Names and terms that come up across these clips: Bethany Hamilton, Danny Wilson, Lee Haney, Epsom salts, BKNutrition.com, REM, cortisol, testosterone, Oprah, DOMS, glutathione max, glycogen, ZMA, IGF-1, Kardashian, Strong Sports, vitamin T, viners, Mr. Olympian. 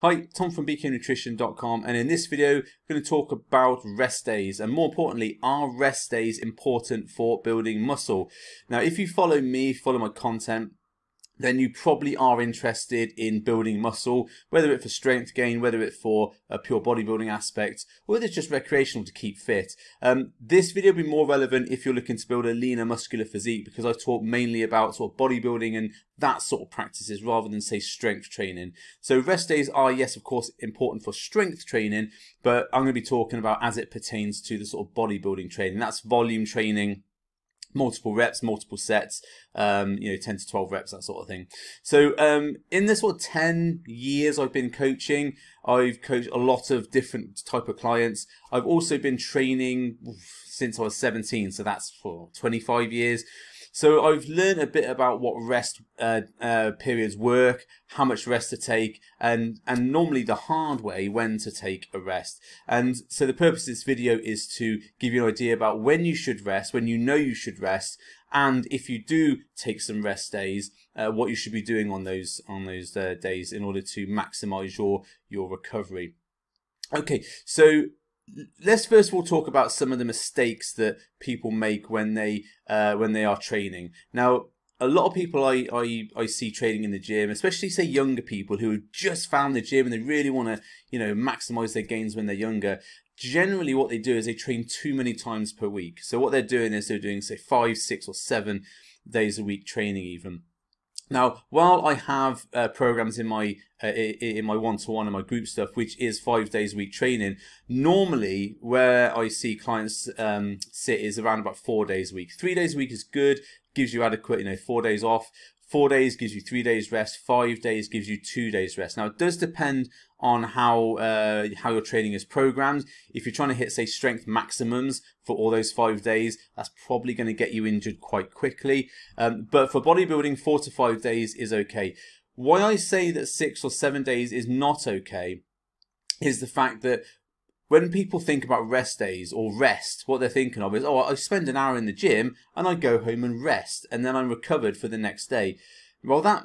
Hi, Tom from BKNutrition.com, and in this video, I'm going to talk about rest days, and more importantly, are rest days important for building muscle? Now, if you follow me, follow my content, then you probably are interested in building muscle, whether it's for strength gain, whether it's for a pure bodybuilding aspect, or whether it's just recreational to keep fit. This video will be more relevant if you're looking to build a leaner muscular physique, because I've talked mainly about sort of bodybuilding and that sort of practices rather than say strength training. So rest days are, yes, of course, important for strength training, but I'm going to be talking about as it pertains to the sort of bodybuilding training. That's volume training, multiple reps, multiple sets, 10 to 12 reps, that sort of thing. So in this sort of 10 years I've been coaching, I've coached a lot of different type of clients. I've also been training since I was 17, so that's for 25 years. So I've learned a bit about what rest periods work, how much rest to take, and normally the hard way when to take a rest. And so the purpose of this video is to give you an idea about when you should rest, when you know you should rest, and if you do take some rest days, what you should be doing on those days in order to maximize your recovery. Okay, so let's first of all talk about some of the mistakes that people make when they are training. Now, a lot of people I see training in the gym, especially say younger people who have just found the gym and they really want to, maximize their gains when they're younger. Generally, what they do is they train too many times per week. So what they're doing is they're doing say 5, 6, or 7 days a week training even. Now, while I have programs in my one-to-one and my group stuff, which is 5 days a week training, normally where I see clients sit is around about 4 days a week. 3 days a week is good, gives you adequate, 4 days off. 4 days gives you 3 days rest. 5 days gives you 2 days rest. Now, it does depend on how your training is programmed. If you're trying to hit, say, strength maximums for all those 5 days, that's probably going to get you injured quite quickly. But for bodybuilding, 4 to 5 days is okay. Why I say that 6 or 7 days is not okay is the fact that when people think about rest days or rest, what they're thinking of is, oh, I spend an hour in the gym and I go home and rest and then I'm recovered for the next day. Well, that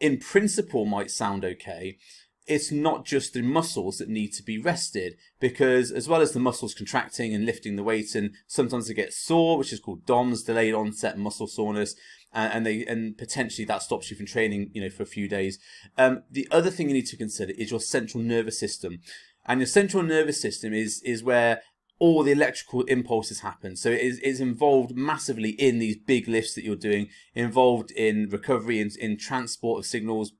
in principle might sound okay. It's not just the muscles that need to be rested, because as well as the muscles contracting and lifting the weight, and sometimes they get sore, which is called DOMS, delayed onset muscle soreness, and potentially that stops you from training, for a few days. The other thing you need to consider is your central nervous system. And your central nervous system is where all the electrical impulses happen. So it's involved massively in these big lifts that you're doing, involved in recovery, in transport of signals.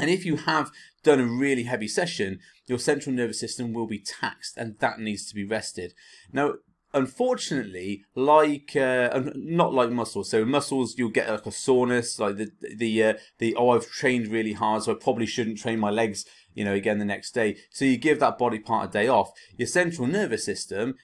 And if you have done a really heavy session, your central nervous system will be taxed, and that needs to be rested. Now, unfortunately, not like muscles. So muscles, you'll get like a soreness, like oh, I've trained really hard, so I probably shouldn't train my legs, again the next day. So you give that body part a day off. Your central nervous system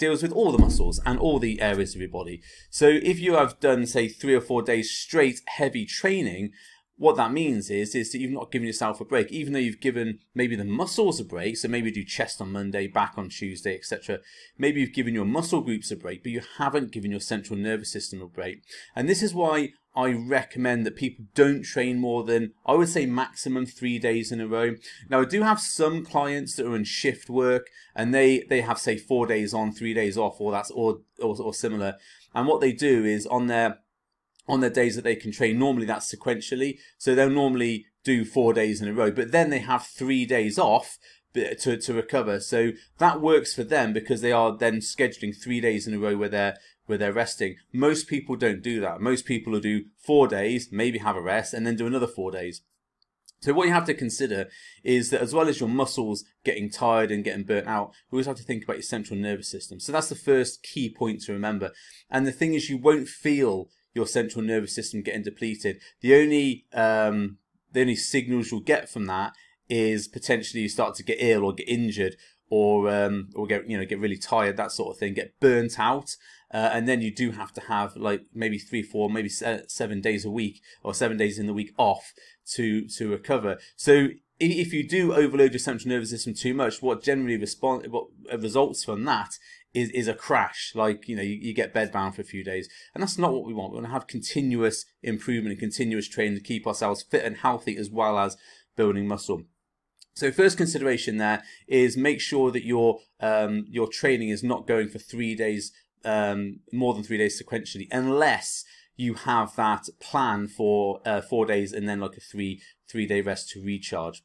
deals with all the muscles and all the areas of your body. So if you have done, say, 3 or 4 days straight heavy training, what that means is that you've not given yourself a break, even though you've given maybe the muscles a break. So maybe do chest on Monday, back on Tuesday, etc. Maybe you've given your muscle groups a break, but you haven't given your central nervous system a break. And this is why I recommend that people don't train more than, I would say, maximum 3 days in a row. Now, I do have some clients that are in shift work and they have, say, 4 days on, 3 days off, or that's or similar. And what they do is on their days that they can train, normally that's sequentially. So they'll normally do 4 days in a row, but then they have 3 days off to recover. So that works for them because they are then scheduling 3 days in a row where they're resting. Most people don't do that. Most people will do 4 days, maybe have a rest, and then do another 4 days. So what you have to consider is that as well as your muscles getting tired and getting burnt out, you always have to think about your central nervous system. So that's the first key point to remember. And the thing is, you won't feel your central nervous system getting depleted. The only signals you'll get from that is potentially you start to get ill or get injured, or get really tired, that sort of thing, get burnt out, and then you do have to have like maybe 3, 4, maybe 7 days a week, or 7 days in the week off to recover. So if you do overload your central nervous system too much, what generally results from that is a crash. Like, you get bedbound for a few days, and that's not what we want. We want to have continuous improvement and continuous training to keep ourselves fit and healthy as well as building muscle. So first consideration there is make sure that your training is not going for 3 days, more than 3 days sequentially, unless you have that plan for 4 days and then like a three-day rest to recharge.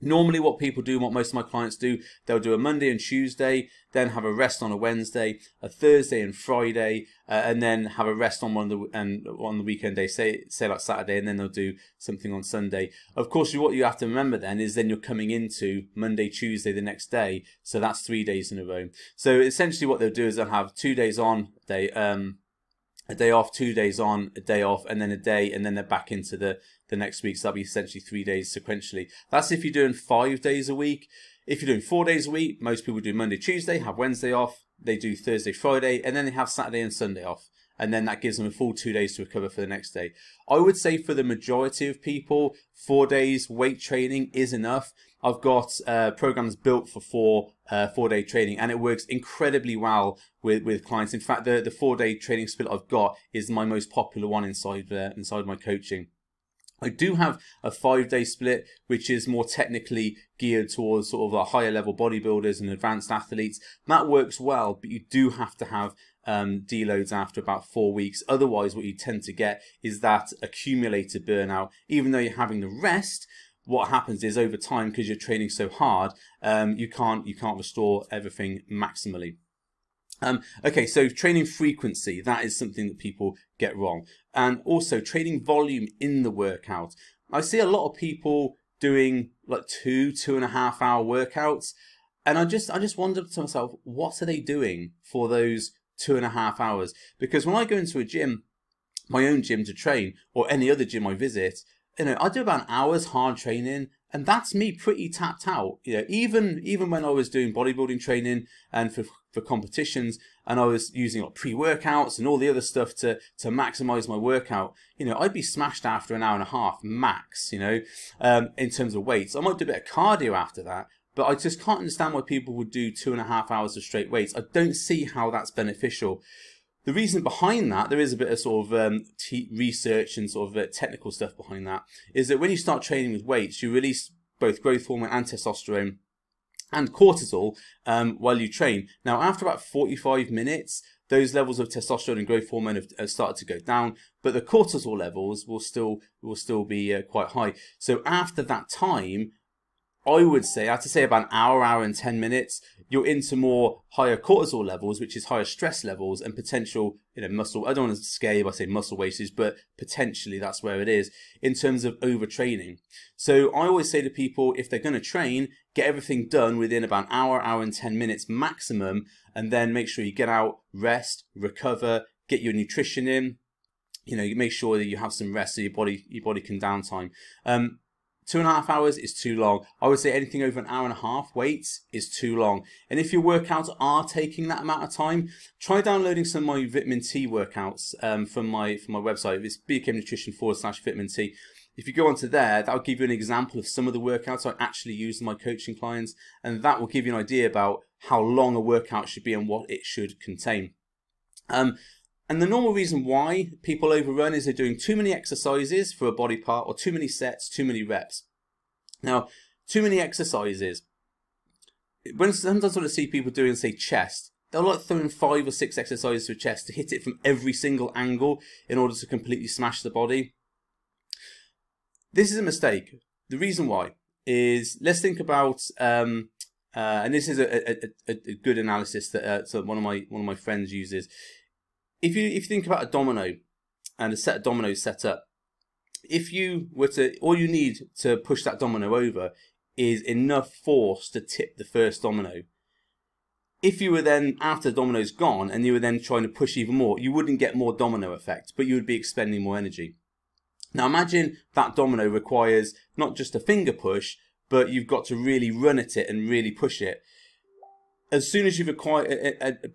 Normally what people do, what most of my clients do, they'll do a Monday and Tuesday, then have a rest on a Wednesday, a Thursday and Friday, and then have a rest on one on the weekend day, say like Saturday, and then they'll do something on Sunday. Of course, what you have to remember then is then you're coming into Monday, Tuesday the next day, so that's 3 days in a row. So essentially what they'll do is they'll have 2 days on, a day off, 2 days on, a day off, and then a day, and then they're back into the next week. So that'll be essentially 3 days sequentially. That's if you're doing 5 days a week. If you're doing 4 days a week, most people do Monday, Tuesday, have Wednesday off, they do Thursday, Friday, and then they have Saturday and Sunday off. And then that gives them a full 2 days to recover for the next day. I would say for the majority of people, 4 days weight training is enough. I've got programs built for four-day training, and it works incredibly well with clients. In fact, the four-day training split I've got is my most popular one inside my coaching. I do have a 5 day split, which is more technically geared towards sort of higher level bodybuilders and advanced athletes. That works well, but you do have to have deloads after about 4 weeks. Otherwise, what you tend to get is that accumulated burnout. Even though you're having the rest, what happens is over time, because you're training so hard, you can't restore everything maximally. Okay, so training frequency, that is something that people get wrong. And also training volume in the workout. I see a lot of people doing like 2.5 hour workouts, and I just wonder to myself, what are they doing for those 2.5 hours? Because when I go into a gym, my own gym to train, or any other gym I visit, you know, I do about an hour's hard training, and that's me pretty tapped out. You know, even when I was doing bodybuilding training and for competitions, and I was using like pre-workouts and all the other stuff to maximize my workout, you know, I'd be smashed after an hour and a half max, you know, in terms of weights. I might do a bit of cardio after that, but I just can't understand why people would do 2.5 hours of straight weights. I don't see how that's beneficial. The reason behind that, there is a bit of sort of research and sort of technical stuff behind that, is that when you start training with weights, you release both growth hormone and testosterone and cortisol while you train. Now, after about 45 minutes, those levels of testosterone and growth hormone have started to go down, but the cortisol levels will still be quite high. So after that time, I would say, I have to say about an hour, hour and 10 minutes, you're into more higher cortisol levels, which is higher stress levels and potential, you know, muscle, I don't want to scare by saying muscle wastage, but potentially that's where it is in terms of overtraining. So I always say to people, if they're going to train, get everything done within about an hour, hour and 10 minutes maximum, and then make sure you get out, rest, recover, get your nutrition in, you know, you make sure that you have some rest so your body can downtime. 2.5 hours is too long. I would say anything over an hour and a half weights is too long. And if your workouts are taking that amount of time, try downloading some of my vitamin T workouts from my website. It's BKM nutrition.com/vitamin T. If you go onto there, that'll give you an example of some of the workouts I actually use in my coaching clients, and that will give you an idea about how long a workout should be and what it should contain. And the normal reason why people overrun is they're doing too many exercises for a body part, or too many sets, too many reps. Now, too many exercises. When sometimes I see people doing, say, chest, they'll like throwing 5 or 6 exercises to chest to hit it from every single angle in order to completely smash the body. This is a mistake. The reason why is, let's think about, and this is a good analysis that so one of my friends uses. If you think about a domino and a set of dominoes set up, all you need to push that domino over is enough force to tip the first domino. If you were then, after the domino's gone, and you were then trying to push even more, you wouldn't get more domino effect, but you would be expending more energy. Now imagine that domino requires not just a finger push, but you've got to really run at it and really push it. As soon as you've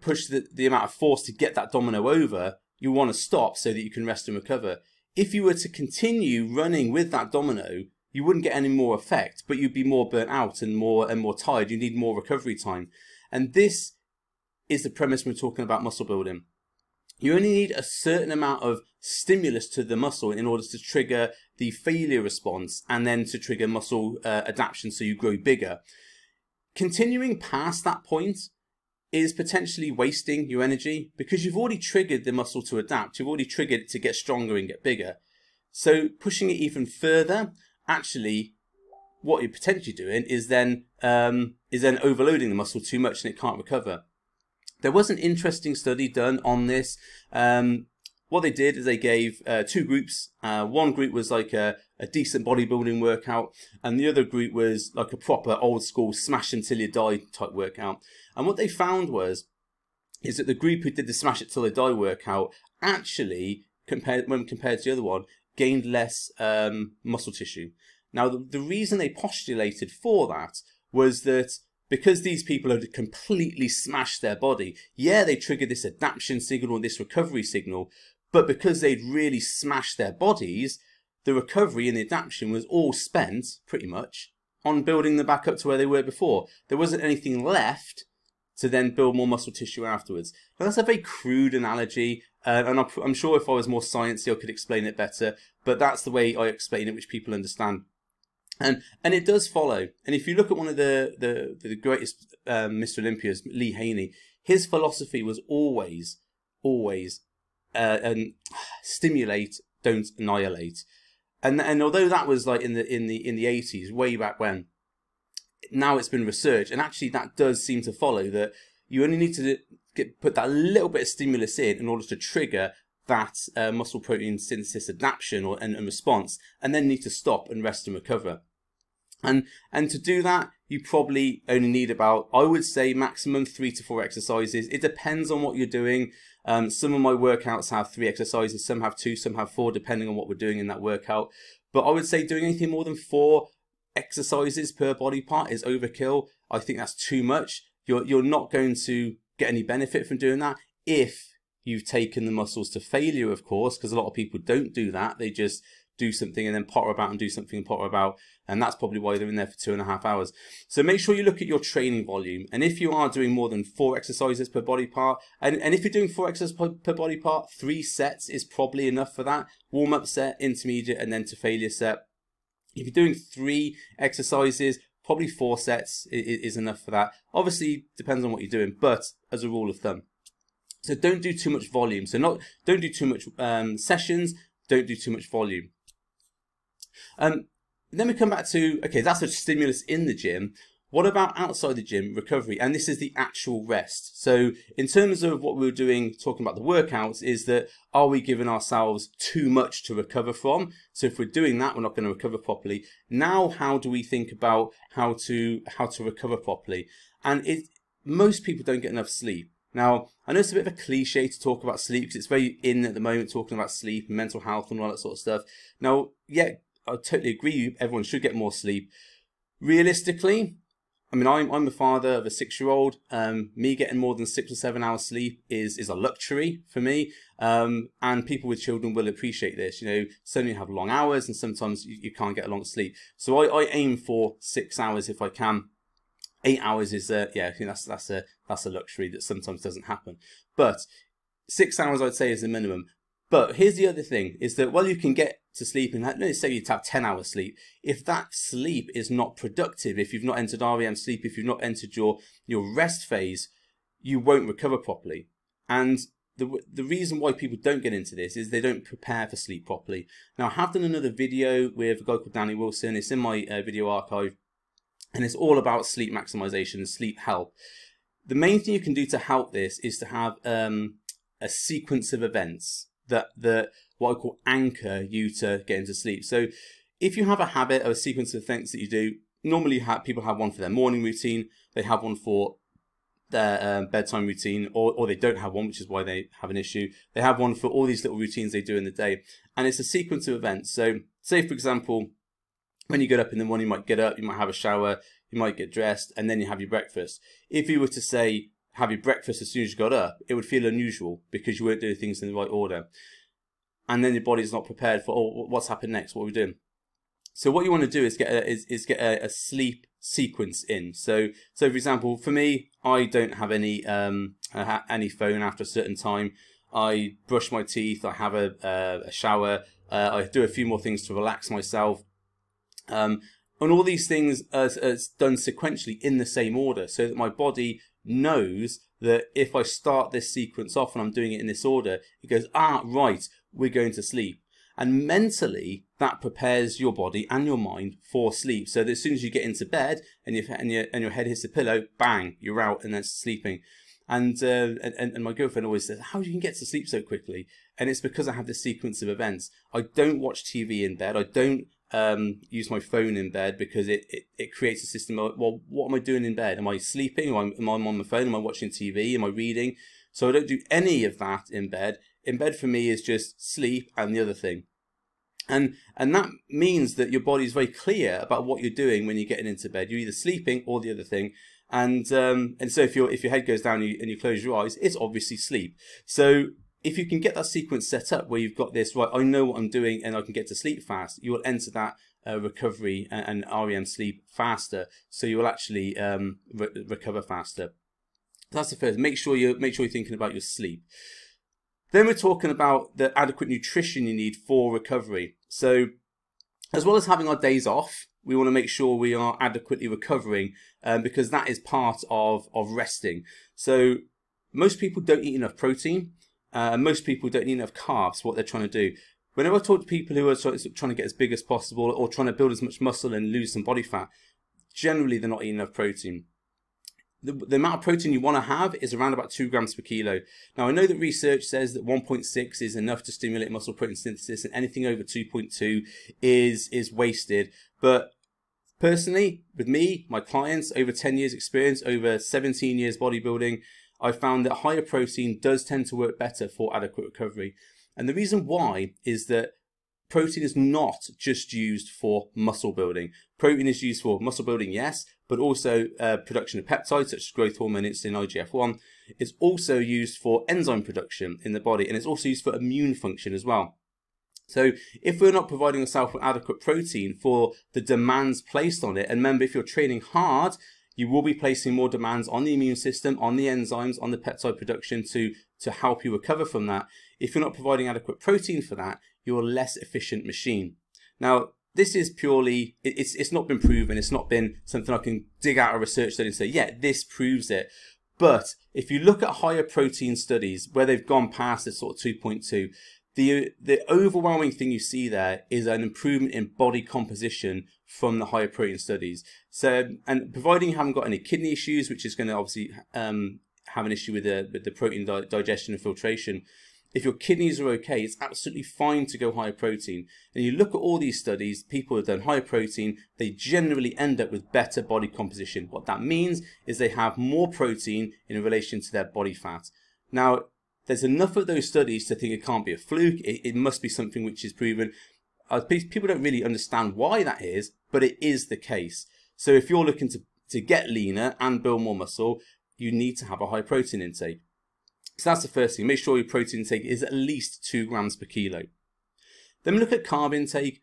pushed the amount of force to get that domino over, you want to stop so that you can rest and recover. If you were to continue running with that domino, you wouldn't get any more effect, but you'd be more burnt out and more tired. You need more recovery time. And this is the premise when we're talking about muscle building. You only need a certain amount of stimulus to the muscle in order to trigger the failure response and then to trigger muscle adaptation so you grow bigger. Continuing past that point is potentially wasting your energy because you've already triggered the muscle to adapt. You've already triggered it to get stronger and get bigger. So pushing it even further, actually, what you're potentially doing is then overloading the muscle too much and it can't recover. There was an interesting study done on this. What they did is they gave two groups. One group was like a decent bodybuilding workout, and the other group was like a proper old school smash until you die type workout. And what they found is that the group who did the smash it till they die workout actually, when compared to the other one, gained less muscle tissue. Now, the reason they postulated for that was that because these people had completely smashed their body, yeah, they triggered this adaptation signal and this recovery signal, but because they'd really smashed their bodies, the recovery and the adaptation was all spent, pretty much, on building them back up to where they were before. There wasn't anything left to then build more muscle tissue afterwards. Now, that's a very crude analogy, and I'm sure if I was more sciencey, I could explain it better, but that's the way I explain it, which people understand. And it does follow. And if you look at one of the greatest Mr. Olympians, Lee Haney, his philosophy was always stimulate, don't annihilate. And although that was like in the 80s, way back when, now it's been researched, and actually that does seem to follow that you only need to put that little bit of stimulus in order to trigger that muscle protein synthesis adaptation and response, and then need to stop and rest and recover. And to do that, you probably only need about, I would say, maximum 3 to 4 exercises. It depends on what you're doing. Some of my workouts have 3 exercises, some have 2, some have 4, depending on what we're doing in that workout. But I would say doing anything more than 4 exercises per body part is overkill. I think that's too much. You're not going to get any benefit from doing that if you've taken the muscles to failure, of course, because a lot of people don't do that. They just do something and then potter about and do something and potter about, and that's probably why they're in there for 2.5 hours. So make sure you look at your training volume, and if you are doing more than 4 exercises per body part, and if you're doing 4 exercises per body part, 3 sets is probably enough for that. Warm-up set, intermediate, and then to failure set. If you're doing 3 exercises, probably 4 sets is enough for that. Obviously depends on what you're doing, but as a rule of thumb. So don't do too much volume. So don't do too much sessions. Don't do too much volume. Then we come back to, okay, that's a stimulus in the gym. What about outside the gym recovery? And this is the actual rest. So in terms of what we were doing, talking about the workouts, is that are we giving ourselves too much to recover from? So if we're doing that, we're not going to recover properly. Now, how do we think about how to recover properly? And most people don't get enough sleep. Now, I know it's a bit of a cliche to talk about sleep because it's very in at the moment, talking about sleep and mental health and all that sort of stuff. Now, yeah, I totally agree, everyone should get more sleep. Realistically, I mean, I'm the father of a 6-year-old. Me getting more than 6 or 7 hours sleep is a luxury for me. And people with children will appreciate this. You know, certainly you have long hours and sometimes you can't get a long sleep. So I aim for 6 hours if I can. 8 hours is yeah, I think that's a luxury that sometimes doesn't happen. But 6 hours I'd say is the minimum. But here's the other thing is that while you can get to sleep and let's say you have 10 hours sleep, if that sleep is not productive, if you've not entered REM sleep, if you've not entered your rest phase, you won't recover properly. And the reason why people don't get into this is they don't prepare for sleep properly. Now I have done another video with a guy called Danny Wilson. It's in my video archive. And it's all about sleep maximization and sleep help. The main thing you can do to help this is to have a sequence of events that what I call anchor you to get into sleep. So if you have a habit or a sequence of things that you do, normally people have one for their morning routine, they have one for their bedtime routine, or they don't have one, which is why they have an issue. They have one for all these little routines they do in the day. And it's a sequence of events. So say, for example, when you get up in the morning, you might get up, you might have a shower, you might get dressed, and then you have your breakfast. If you were to say, have your breakfast as soon as you got up, it would feel unusual because you weren't doing things in the right order. And then your body's not prepared for, oh, what's happened next? What are we doing? So what you want to do is get a sleep sequence in. So for example, for me, I don't have any phone after a certain time. I brush my teeth, I have a shower, I do a few more things to relax myself. And all these things are done sequentially in the same order, so that my body knows that if I start this sequence off and I'm doing it in this order, it goes, ah, right, we're going to sleep. And mentally, that prepares your body and your mind for sleep. So that as soon as you get into bed and your head hits the pillow, bang, you're out and then sleeping. And my girlfriend always says, how do you get to sleep so quickly? And it's because I have this sequence of events. I don't watch TV in bed. I don't use my phone in bed, because it creates a system of, well, what am I doing in bed? Am I sleeping? Am I on my phone? Am I watching TV? Am I reading? So I don't do any of that in bed. In bed for me is just sleep and the other thing. And that means that your body's very clear about what you're doing when you're getting into bed. You're either sleeping or the other thing. And so if your head goes down and you close your eyes, it's obviously sleep. So if you can get that sequence set up where you've got this, right, I know what I'm doing and I can get to sleep fast, you will enter that recovery and REM sleep faster. So you will actually recover faster. That's the first. Make sure you're thinking about your sleep. Then we're talking about the adequate nutrition you need for recovery. So as well as having our days off, we want to make sure we are adequately recovering, because that is part of resting. So most people don't eat enough protein, and most people don't eat enough carbs, what they're trying to do. Whenever I talk to people who are trying to get as big as possible or trying to build as much muscle and lose some body fat, generally they're not eating enough protein. The amount of protein you want to have is around about 2 grams per kilo. Now, I know that research says that 1.6 is enough to stimulate muscle protein synthesis, and anything over 2.2 is wasted. But personally, with me, my clients, over 10 years experience, over 17 years bodybuilding, I found that higher protein does tend to work better for adequate recovery. And the reason why is that protein is not just used for muscle building. Protein is used for muscle building, yes, but also production of peptides, such as growth hormone, insulin, IGF-1. It's also used for enzyme production in the body, and it's also used for immune function as well. So if we're not providing ourselves with adequate protein for the demands placed on it, and remember, if you're training hard, you will be placing more demands on the immune system, on the enzymes, on the peptide production to help you recover from that. If you're not providing adequate protein for that, you're a less efficient machine. Now, this is purely, it's not been proven. It's not been something I can dig out of research study and say, yeah, this proves it. But if you look at higher protein studies where they've gone past this sort of 2.2, the overwhelming thing you see there is an improvement in body composition from the higher protein studies. So, and providing you haven't got any kidney issues, which is going to obviously have an issue with the protein digestion and filtration. If your kidneys are okay, it's absolutely fine to go higher protein. And you look at all these studies, people who have done higher protein, they generally end up with better body composition. What that means is they have more protein in relation to their body fat. Now, there's enough of those studies to think it can't be a fluke. It must be something which is proven. People don't really understand why that is, but it is the case. So if you're looking to get leaner and build more muscle, you need to have a high protein intake. So that's the first thing. Make sure your protein intake is at least 2 grams per kilo. Then we look at carb intake.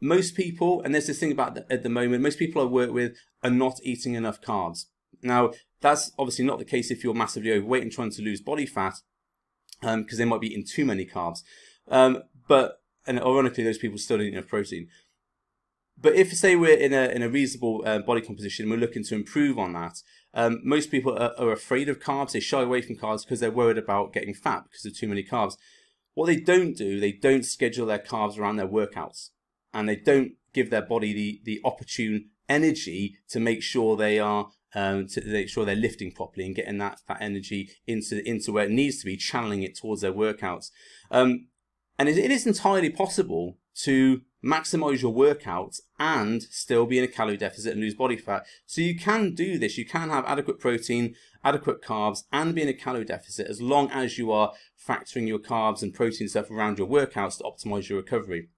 Most people, and there's this thing about at the moment, most people I work with are not eating enough carbs. Now, that's obviously not the case if you're massively overweight and trying to lose body fat, because they might be eating too many carbs. And ironically, those people still don't eat enough protein. But if, say, we're in a reasonable body composition, we're looking to improve on that. Most people are afraid of carbs. They shy away from carbs because they're worried about getting fat because of too many carbs. What they don't schedule their carbs around their workouts. And they don't give their body the opportune energy to make sure they are they're lifting properly and getting that energy into where it needs to be, channeling it towards their workouts. And it is entirely possible to maximize your workouts and still be in a calorie deficit and lose body fat. So you can do this. You can have adequate protein, adequate carbs, and be in a calorie deficit, as long as you are factoring your carbs and protein stuff around your workouts to optimize your recovery.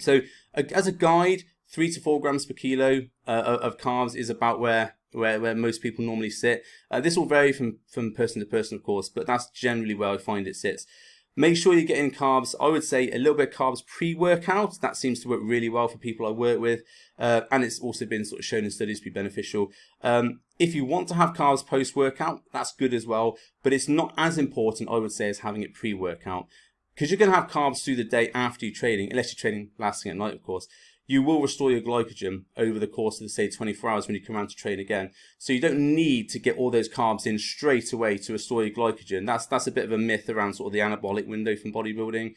So as a guide, 3 to 4 grams per kilo of carbs is about where most people normally sit. This will vary from person to person, of course, but that's generally where I find it sits. Make sure you're getting carbs. I would say a little bit of carbs pre-workout. That seems to work really well for people I work with. And it's also been sort of shown in studies to be beneficial. If you want to have carbs post-workout, that's good as well. But it's not as important, I would say, as having it pre-workout. Because you're going to have carbs through the day after you're training, unless you're training last thing at night, of course. You will restore your glycogen over the course of, say, 24 hours when you come around to train again. So you don't need to get all those carbs in straight away to restore your glycogen. That's a bit of a myth around sort of the anabolic window from bodybuilding.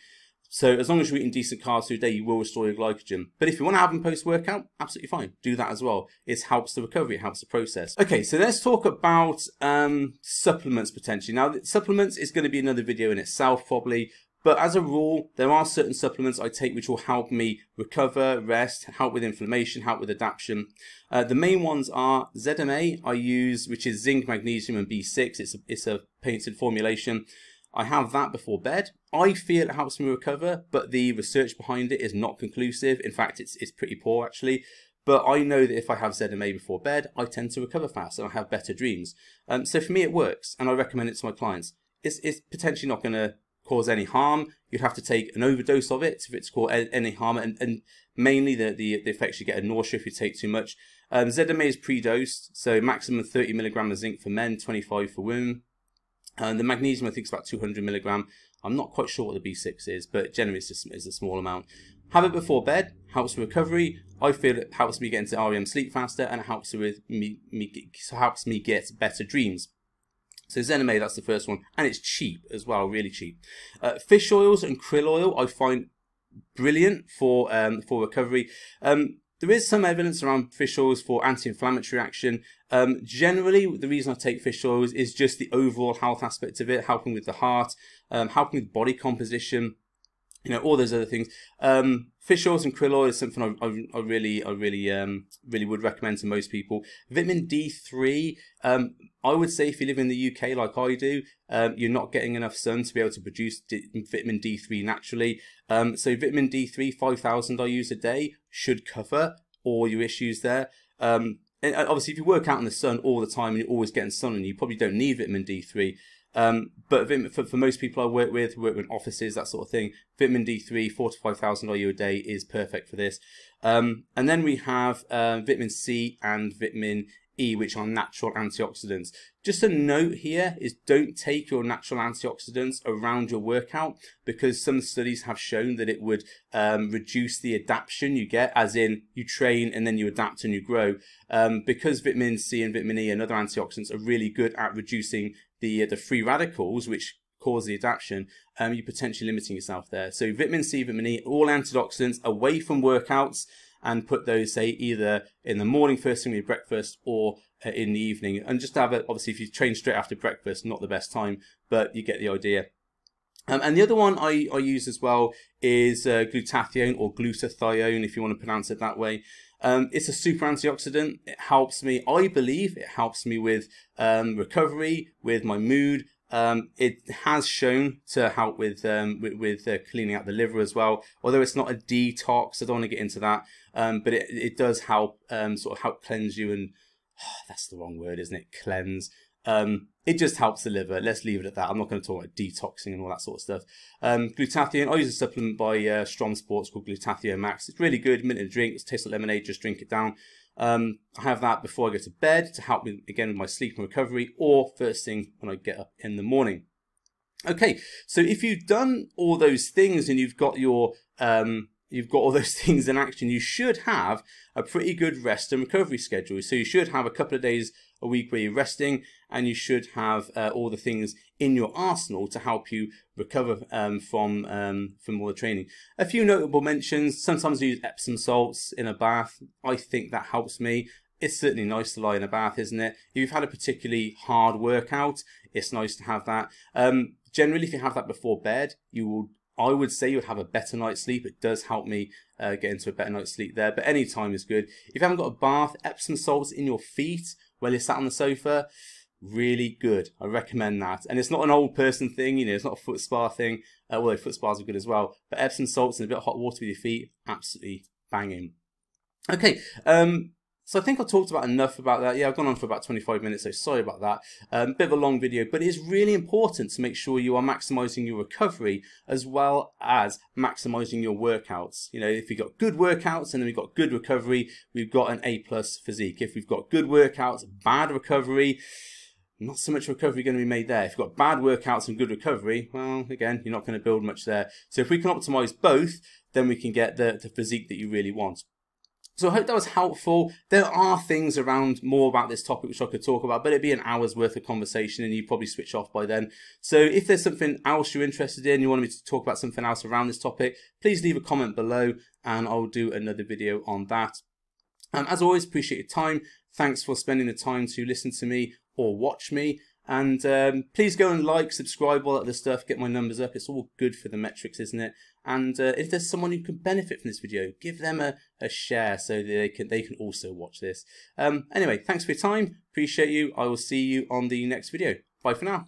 So as long as you're eating decent carbs through the day, you will restore your glycogen. But if you want to have them post-workout, absolutely fine. Do that as well. It helps the recovery. It helps the process. Okay, so let's talk about supplements potentially. Now, supplements is going to be another video in itself probably. But as a rule, there are certain supplements I take which will help me recover, rest, help with inflammation, help with adaptation. The main ones are ZMA I use, which is zinc, magnesium and B6. It's a patented formulation. I have that before bed. I feel it helps me recover, but the research behind it is not conclusive. In fact, it's pretty poor actually. But I know that if I have ZMA before bed, I tend to recover fast and I have better dreams. So for me, it works and I recommend it to my clients. It's potentially not going to cause any harm. You'd have to take an overdose of it if it's called any harm, and mainly the effects you get are nausea if you take too much. ZMA is pre-dosed, so maximum 30 milligram of zinc for men, 25 for women. The magnesium I think is about 200 milligram. I'm not quite sure what the B6 is, but generally it's just a small amount. Have it before bed, helps with recovery. I feel it helps me get into REM sleep faster and it helps with helps me get better dreams. So ZMA, that's the first one, and it's cheap as well, really cheap. Fish oils and krill oil I find brilliant for recovery. There is some evidence around fish oils for anti-inflammatory action. Generally, the reason I take fish oils is just the overall health aspect of it, helping with the heart, helping with body composition, you know, all those other things. Fish oils and krill oil is something I really would recommend to most people. Vitamin D3, I would say if you live in the UK like I do, you're not getting enough sun to be able to produce vitamin D3 naturally. So vitamin D3, 5,000 I use a day, should cover all your issues there. And obviously if you work out in the sun all the time and you're always getting sun and you probably don't need vitamin D3. But for most people I work with offices, that sort of thing, vitamin D3, 4,000 to 5,000 IU a day is perfect for this. And then we have vitamin C and vitamin E, which are natural antioxidants. Just a note here is don't take your natural antioxidants around your workout because some studies have shown that it would reduce the adaptation you get, as in you train and then you adapt and you grow, because vitamin C and vitamin E and other antioxidants are really good at reducing the free radicals which cause the adaptation. You're potentially limiting yourself there. So vitamin C, vitamin E, all antioxidants away from workouts, and put those, say, either in the morning first thing with breakfast or in the evening. And just have it, obviously, if you train straight after breakfast, not the best time, but you get the idea. And the other one I use as well is glutathione, or glutathione, if you want to pronounce it that way. It's a super antioxidant. It helps me, I believe, it helps me with recovery, with my mood. It has shown to help with cleaning out the liver as well, although it's not a detox. I don't want to get into that, but it does help sort of help cleanse you and that's the wrong word, isn't it? Cleanse. It just helps the liver. Let's leave it at that. I'm not going to talk about detoxing and all that sort of stuff. Glutathione, I use a supplement by Strong Sports called glutathione max. It's really good, mint and drink. It tastes like lemonade, just drink it down. I have that before I go to bed to help me again with my sleep and recovery, or first thing when I get up in the morning. Okay, so if you've done all those things and you've got your all those things in action, you should have a pretty good rest and recovery schedule. So you should have a couple of days a week where you're resting, and you should have all the things in your arsenal to help you recover from all the training. A few notable mentions: sometimes I use Epsom salts in a bath. I think that helps me. It's certainly nice to lie in a bath, isn't it? If you've had a particularly hard workout, it's nice to have that. Generally, if you have that before bed, you will, I would say, you'd have a better night's sleep. It does help me get into a better night's sleep there, but any time is good. If you haven't got a bath, Epsom salts in your feet while you're sat on the sofa, really good. I recommend that. And it's not an old person thing, you know, it's not a foot spa thing, although foot spas are good as well. But Epsom salts and a bit of hot water with your feet, absolutely banging. Okay, So I think I talked about enough about that. Yeah, I've gone on for about 25 minutes, so sorry about that. Bit of a long video, but it is really important to make sure you are maximizing your recovery as well as maximizing your workouts. You know, if you've got good workouts and then we've got good recovery, we've got an A+ physique. If we've got good workouts, bad recovery, not so much recovery going to be made there. If you've got bad workouts and good recovery, well, again, you're not going to build much there. So if we can optimize both, then we can get the physique that you really want. So I hope that was helpful. There are things around more about this topic which I could talk about, but it'd be an hour's worth of conversation and you'd probably switch off by then. So if there's something else you're interested in, you want me to talk about something else around this topic, please leave a comment below and I'll do another video on that. As always, appreciate your time. Thanks for spending the time to listen to me or watch me. And please go and like, subscribe, all that other stuff, get my numbers up. It's all good for the metrics, isn't it? And if there's someone who can benefit from this video, give them a share so they can also watch this. Anyway, thanks for your time. Appreciate you. I will see you on the next video. Bye for now.